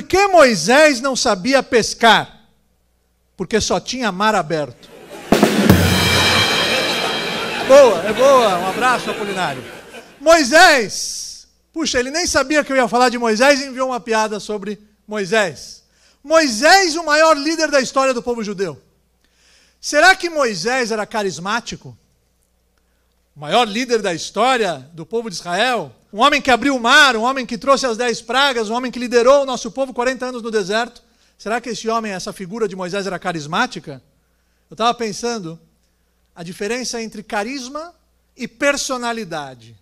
Por que Moisés não sabia pescar? Porque só tinha mar aberto. Boa, é boa. Um abraço, Apolinário. Moisés. Puxa, ele nem sabia que eu ia falar de Moisés e enviou uma piada sobre Moisés. Moisés, o maior líder da história do povo judeu. Será que Moisés era carismático? O maior líder da história do povo de Israel? Um homem que abriu o mar, um homem que trouxe as 10 pragas, um homem que liderou o nosso povo 40 anos no deserto. Será que esse homem, essa figura de Moisés era carismática? Eu estava pensando a diferença entre carisma e personalidade.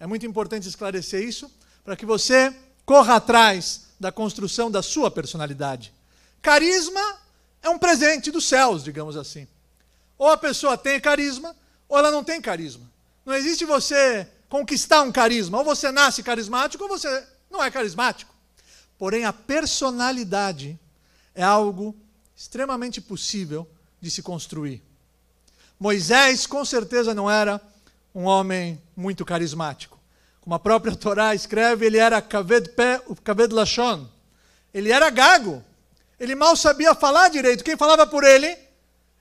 É muito importante esclarecer isso para que você corra atrás da construção da sua personalidade. Carisma é um presente dos céus, digamos assim. Ou a pessoa tem carisma ou ela não tem carisma. Não existe você conquistar um carisma, ou você nasce carismático ou você não é carismático. Porém, a personalidade é algo extremamente possível de se construir. Moisés, com certeza, não era um homem muito carismático. Como a própria Torá escreve, ele era Kaved Lashon. Ele era gago. Ele mal sabia falar direito. Quem falava por ele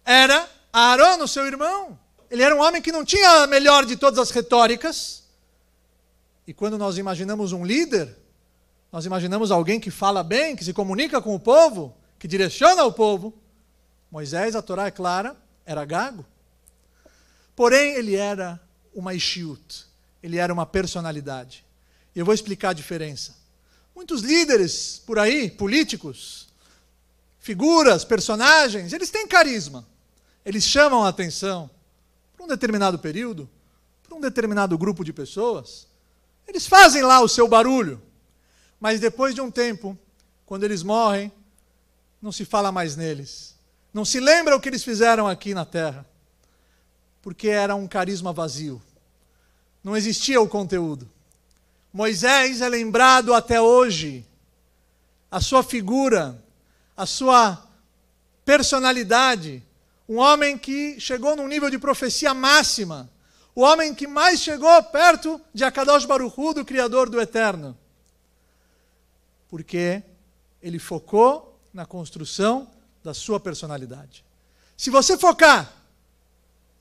era Aarão, o seu irmão. Ele era um homem que não tinha a melhor de todas as retóricas. E quando nós imaginamos um líder, nós imaginamos alguém que fala bem, que se comunica com o povo, que direciona o povo. Moisés, a Torá é clara, era gago. Porém, ele era uma ishiut. Ele era uma personalidade. E eu vou explicar a diferença. Muitos líderes por aí, políticos, figuras, personagens, eles têm carisma. Eles chamam a atenção. Por um determinado período, por um determinado grupo de pessoas, eles fazem lá o seu barulho, mas depois de um tempo, quando eles morrem, não se fala mais neles, não se lembra o que eles fizeram aqui na Terra, porque era um carisma vazio, não existia o conteúdo. Moisés é lembrado até hoje, a sua figura, a sua personalidade. Um homem que chegou num nível de profecia máxima. O homem que mais chegou perto de Akadosh Baruch Hu, do Criador do Eterno. Porque ele focou na construção da sua personalidade. Se você focar,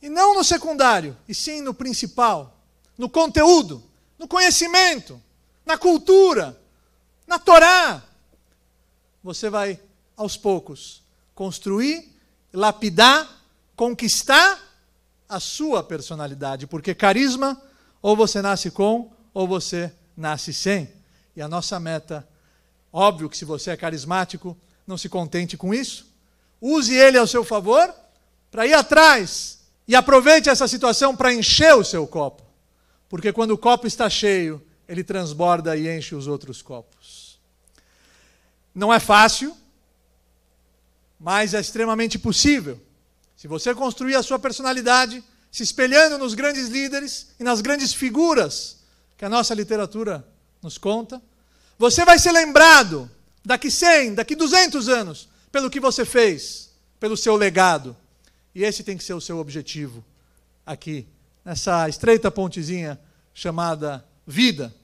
e não no secundário, e sim no principal, no conteúdo, no conhecimento, na cultura, na Torá, você vai, aos poucos, construir, lapidar, conquistar a sua personalidade, porque carisma, ou você nasce com, ou você nasce sem. E a nossa meta, óbvio que se você é carismático, não se contente com isso, use ele ao seu favor, para ir atrás, e aproveite essa situação para encher o seu copo, porque quando o copo está cheio, ele transborda e enche os outros copos. Não é fácil, mas é extremamente possível. Se você construir a sua personalidade, se espelhando nos grandes líderes e nas grandes figuras que a nossa literatura nos conta, você vai ser lembrado daqui 100, daqui 200 anos, pelo que você fez, pelo seu legado. E esse tem que ser o seu objetivo aqui, nessa estreita pontezinha chamada vida.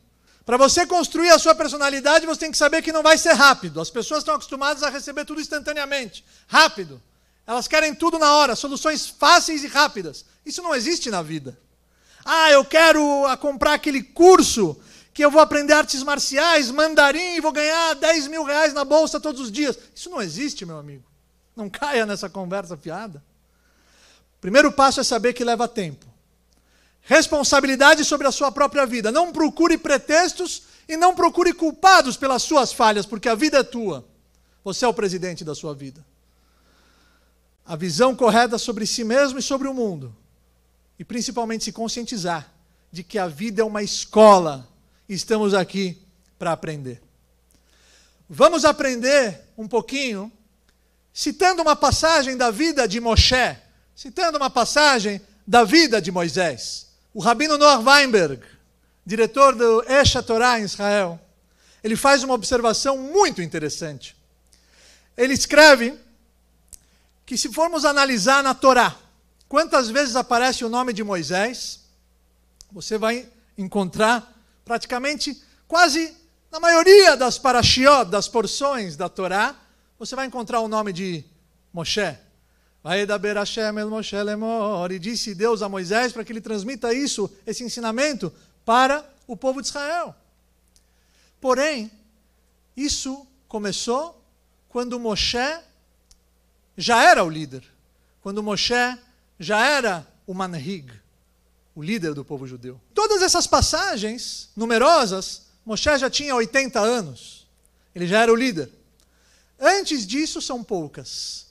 Para você construir a sua personalidade, você tem que saber que não vai ser rápido. As pessoas estão acostumadas a receber tudo instantaneamente, rápido. Elas querem tudo na hora, soluções fáceis e rápidas. Isso não existe na vida. Ah, eu quero comprar aquele curso que eu vou aprender artes marciais, mandarim, e vou ganhar 10 mil reais na bolsa todos os dias. Isso não existe, meu amigo. Não caia nessa conversa fiada. Primeiro passo é saber que leva tempo. Responsabilidade sobre a sua própria vida. Não procure pretextos e não procure culpados pelas suas falhas, porque a vida é tua. Você é o presidente da sua vida. A visão correta sobre si mesmo e sobre o mundo. E principalmente se conscientizar de que a vida é uma escola. Estamos aqui para aprender. Vamos aprender um pouquinho, citando uma passagem da vida de Moshe, citando uma passagem da vida de Moisés. O Rabino Noah Weinberg, diretor do Esha Torá em Israel, ele faz uma observação muito interessante. Ele escreve que se formos analisar na Torá quantas vezes aparece o nome de Moisés, você vai encontrar praticamente quase Na maioria das parashiot, das porções da Torá, você vai encontrar o nome de Moshe. Vaedaber Hashem el Moshe lemor, e disse Deus a Moisés para que ele transmita isso, esse ensinamento, para o povo de Israel. Porém, isso começou quando Moshe já era o líder, quando Moshe já era o manhig, o líder do povo judeu. Todas essas passagens numerosas, Moshe já tinha 80 anos, ele já era o líder. Antes disso são poucas,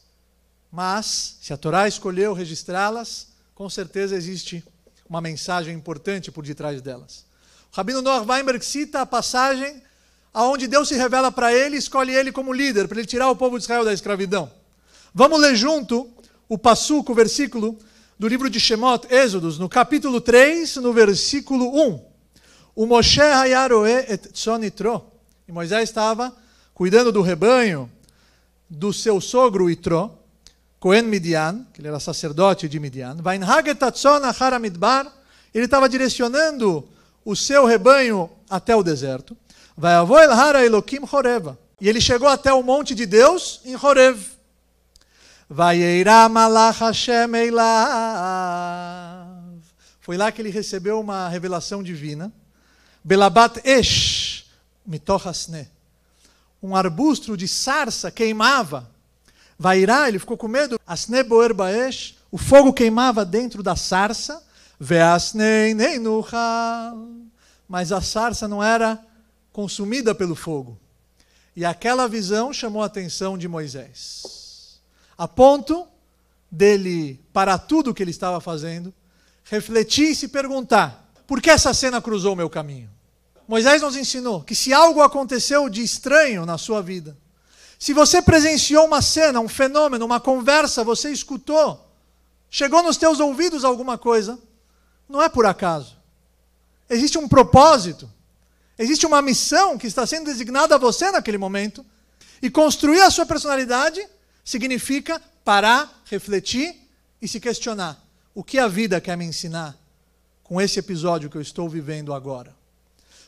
mas se a Torá escolheu registrá-las, com certeza existe uma mensagem importante por detrás delas. O Rabino Noah Weinberg cita a passagem aonde Deus se revela para ele e escolhe ele como líder, para ele tirar o povo de Israel da escravidão. Vamos ler junto o Passuco, o versículo do livro de Shemot, Êxodos, no capítulo 3, no versículo 1. O Moshe hayaroe et tzon Itro. E Moisés estava cuidando do rebanho do seu sogro Itro, Coen Midian, que ele era sacerdote de Midian. Vainhag et tzon achar amidbar. Ele estava direcionando o seu rebanho até o deserto. Vayavo el hara elokim Horev. E ele chegou até o monte de Deus em Horev. Foi lá que ele recebeu uma revelação divina. Belabat esh mitochasne. Um arbusto de sarça queimava. Vairá, ele ficou com medo. Asne boer baesh, o fogo queimava dentro da sarça. Veasne neinuchal. Mas a sarça não era consumida pelo fogo. E aquela visão chamou a atenção de Moisés, a ponto dele, para tudo o que ele estava fazendo, refletir e se perguntar: por que essa cena cruzou o meu caminho? Moisés nos ensinou que se algo aconteceu de estranho na sua vida, se você presenciou uma cena, um fenômeno, uma conversa, você escutou, chegou nos teus ouvidos alguma coisa, não é por acaso. Existe um propósito, existe uma missão que está sendo designada a você naquele momento, e construir a sua personalidade significa parar, refletir e se questionar: o que a vida quer me ensinar com esse episódio que eu estou vivendo agora?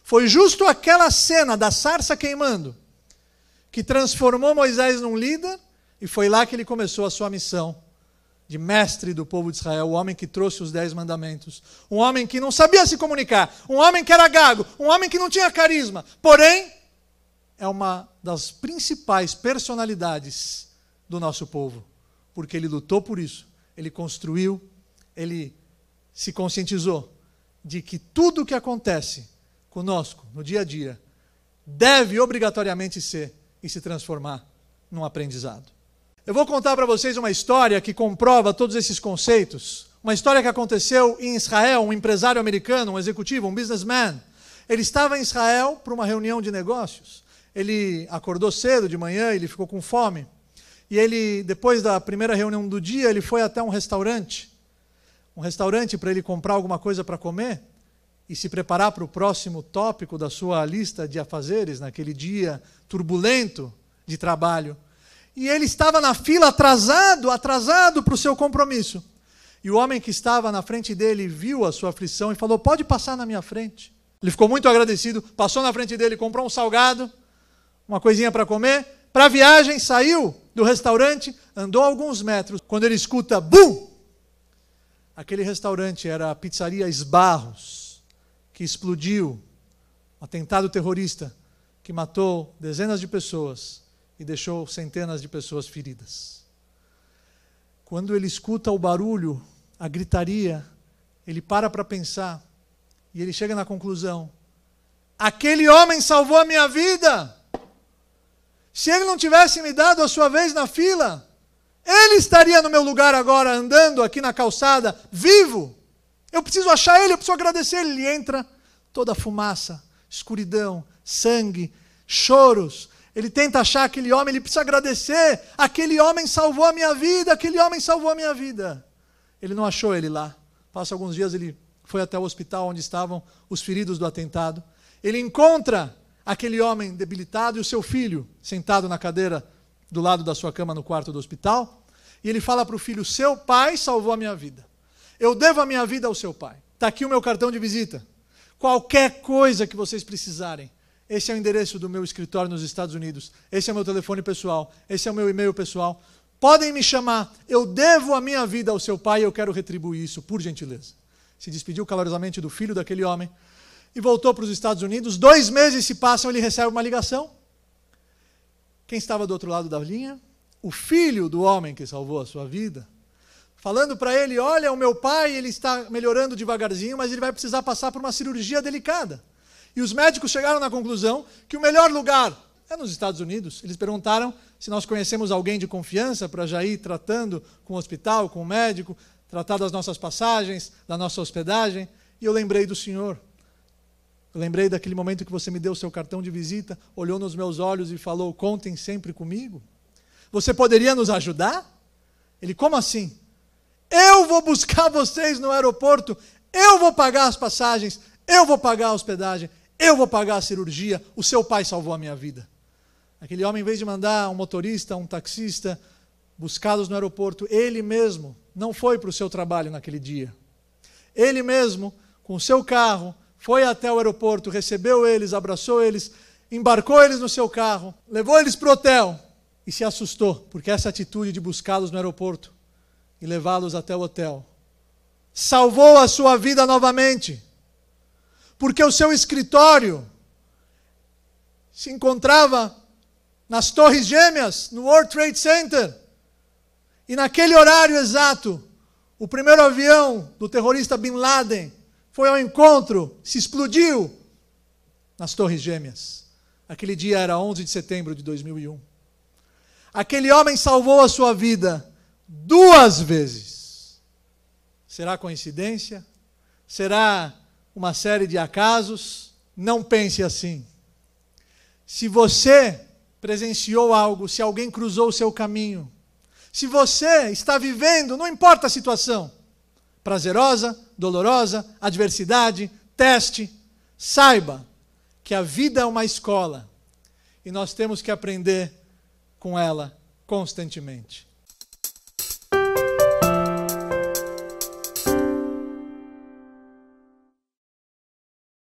Foi justo aquela cena da sarça queimando que transformou Moisés num líder, e foi lá que ele começou a sua missão de mestre do povo de Israel, o homem que trouxe os 10 mandamentos, um homem que não sabia se comunicar, um homem que era gago, um homem que não tinha carisma, porém é uma das principais personalidades do nosso povo, porque ele lutou por isso, ele construiu, ele se conscientizou de que tudo o que acontece conosco no dia a dia deve obrigatoriamente ser e se transformar num aprendizado. Eu vou contar para vocês uma história que comprova todos esses conceitos, uma história que aconteceu em Israel. Um empresário americano, um executivo, um businessman, ele estava em Israel para uma reunião de negócios. Ele acordou cedo de manhã, ele ficou com fome. E ele, depois da primeira reunião do dia, ele foi até um restaurante para ele comprar alguma coisa para comer e se preparar para o próximo tópico da sua lista de afazeres naquele dia turbulento de trabalho. E ele estava na fila atrasado para o seu compromisso. E o homem que estava na frente dele viu a sua aflição e falou: pode passar na minha frente. Ele ficou muito agradecido, passou na frente dele, comprou um salgado, uma coisinha para comer, para a viagem, saiu do restaurante, andou alguns metros, quando ele escuta BUM! Aquele restaurante era a pizzaria Esbarros, que explodiu, um atentado terrorista, que matou dezenas de pessoas e deixou centenas de pessoas feridas. Quando ele escuta o barulho, a gritaria, ele para pensar, e ele chega na conclusão: aquele homem salvou a minha vida! Se ele não tivesse me dado a sua vez na fila, ele estaria no meu lugar agora, andando aqui na calçada, vivo. Eu preciso achar ele, eu preciso agradecer ele. E entra toda a fumaça, escuridão, sangue, choros. Ele tenta achar aquele homem, ele precisa agradecer. Aquele homem salvou a minha vida, aquele homem salvou a minha vida. Ele não achou ele lá. Passa alguns dias, ele foi até o hospital onde estavam os feridos do atentado. Ele encontra aquele homem debilitado e o seu filho sentado na cadeira do lado da sua cama no quarto do hospital, e ele fala para o filho: seu pai salvou a minha vida, eu devo a minha vida ao seu pai, está aqui o meu cartão de visita, qualquer coisa que vocês precisarem, Esse é o endereço do meu escritório nos Estados Unidos. Esse é o meu telefone pessoal. Esse é o meu e-mail pessoal. Podem me chamar. Eu devo a minha vida ao seu pai e eu quero retribuir isso, por gentileza. Se despediu calorosamente do filho daquele homem e voltou para os Estados Unidos. 2 meses se passam, ele recebe uma ligação. Quem estava do outro lado da linha? O filho do homem que salvou a sua vida. Falando para ele, olha, o meu pai, ele está melhorando devagarzinho, mas ele vai precisar passar por uma cirurgia delicada. E os médicos chegaram na conclusão que o melhor lugar é nos Estados Unidos. Eles perguntaram se nós conhecemos alguém de confiança para já ir tratando com o hospital, com o médico, tratar das nossas passagens, da nossa hospedagem. E eu lembrei do senhor. Eu lembrei daquele momento que você me deu o seu cartão de visita, olhou nos meus olhos e falou, contem sempre comigo. Você poderia nos ajudar? Ele, como assim? Eu vou buscar vocês no aeroporto, eu vou pagar as passagens, eu vou pagar a hospedagem, eu vou pagar a cirurgia, o seu pai salvou a minha vida. Aquele homem, em vez de mandar um motorista, um taxista, buscá-los no aeroporto, ele mesmo não foi para o seu trabalho naquele dia. Ele mesmo, com o seu carro, foi até o aeroporto, recebeu eles, abraçou eles, embarcou eles no seu carro, levou eles para o hotel e se assustou, porque essa atitude de buscá-los no aeroporto e levá-los até o hotel salvou a sua vida novamente. Porque o seu escritório se encontrava nas Torres Gêmeas, no World Trade Center. E naquele horário exato, o primeiro avião do terrorista Bin Laden foi ao encontro, se explodiu nas Torres Gêmeas. Aquele dia era 11 de setembro de 2001. Aquele homem salvou a sua vida 2 vezes. Será coincidência? Será uma série de acasos? Não pense assim. Se você presenciou algo, se alguém cruzou o seu caminho, se você está vivendo, não importa a situação, prazerosa, dolorosa, adversidade, teste, saiba que a vida é uma escola e nós temos que aprender com ela constantemente.